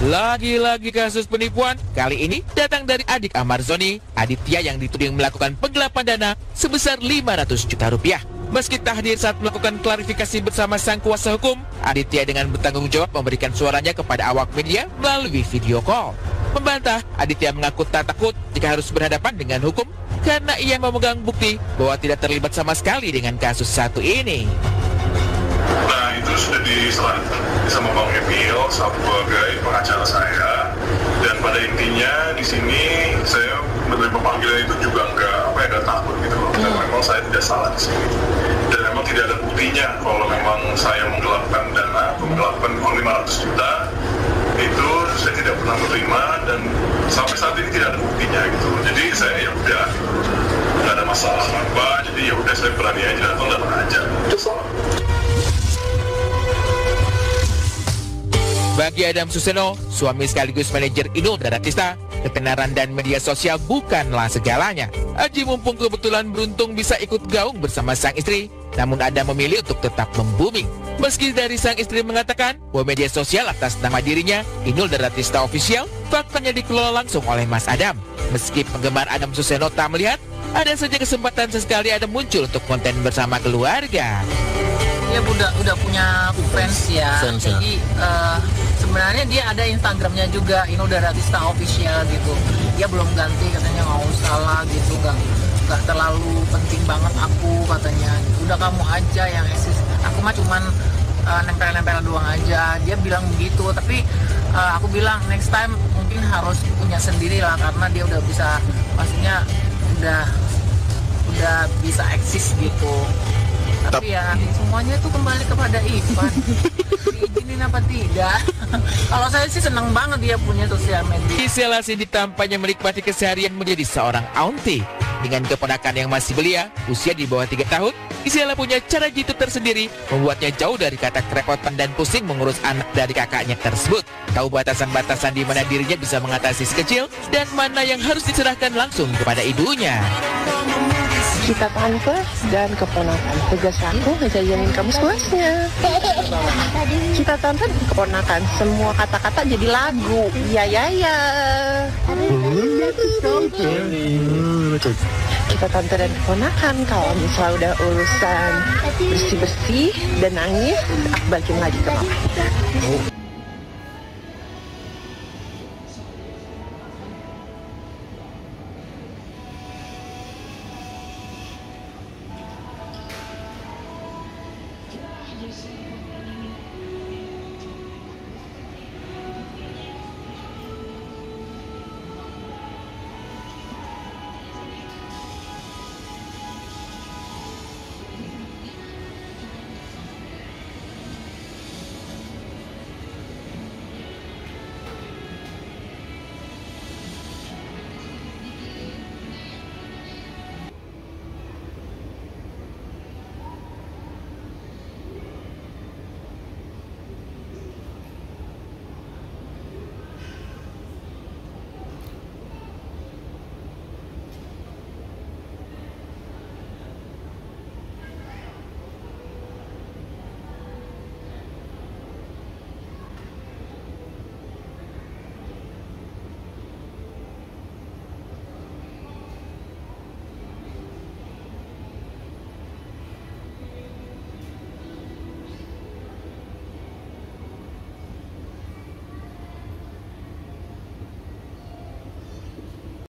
Lagi-lagi kasus penipuan, kali ini datang dari adik Ammar Zoni, Aditya yang dituding melakukan penggelapan dana sebesar 500 juta rupiah. Meski tak hadir saat melakukan klarifikasi bersama sang kuasa hukum, Aditya dengan bertanggung jawab memberikan suaranya kepada awak media melalui video call. Membantah, Aditya mengaku tak takut jika harus berhadapan dengan hukum karena ia memegang bukti bahwa tidak terlibat sama sekali dengan kasus satu ini. Nah, itu sudah diserahkan sama Bang Eviel sebagai pengacara saya, dan pada intinya di sini saya menerima panggilan itu juga enggak takut gitu loh. Dan memang saya tidak salah di sini, dan memang tidak ada buktinya kalau memang saya menggelapkan dana, menggelapkan uang 500 juta itu saya tidak pernah menerima, dan sampai saat ini tidak ada buktinya gitu. Jadi saya ya udah nggak ada masalah apa, jadi ya udah saya berani aja datang dan aja. Bagi Adam Suseno, suami sekaligus manajer Inul Daratista, ketenaran dan media sosial bukanlah segalanya. Aji mumpung kebetulan beruntung bisa ikut gaung bersama sang istri, namun Adam memilih untuk tetap membuming. Meski dari sang istri mengatakan bahwa media sosial atas nama dirinya, Inul Daratista Official, faktanya dikelola langsung oleh Mas Adam. Meski penggemar Adam Suseno tak melihat, ada saja kesempatan sesekali Adam muncul untuk konten bersama keluarga. Dia udah punya fans ya, jadi sebenarnya dia ada Instagramnya juga, Inul Daratista Official gitu. Dia belum ganti katanya, nggak usah lah gitu, nggak terlalu penting banget aku katanya. Udah kamu aja yang eksis, aku mah cuman nempel-nempel doang aja. Dia bilang begitu, tapi aku bilang next time mungkin harus punya sendiri lah, karena dia udah bisa, pastinya udah bisa eksis gitu. Tapi ya semuanya itu kembali kepada Ivan, diizinin apa tidak. Kalau saya sih senang banget dia punya sosial media. Isyela sendiri tampaknya menikmati keseharian menjadi seorang auntie. Dengan keponakan yang masih belia, usia di bawah 3 tahun, Isyela punya cara jitu tersendiri, membuatnya jauh dari kata kerepotan dan pusing mengurus anak dari kakaknya tersebut. Tahu batasan-batasan di mana dirinya bisa mengatasi sekecil, dan mana yang harus diserahkan langsung kepada ibunya. Kita transfer dan keponakan, tugas aku ngejajanin kamu semuanya. Kita transfer keponakan, semua kata-kata jadi lagu. Ya ya ya. Kita transfer dan keponakan, kalau misalnya udah urusan bersih-bersih dan nangis, aku balikin lagi ke mama.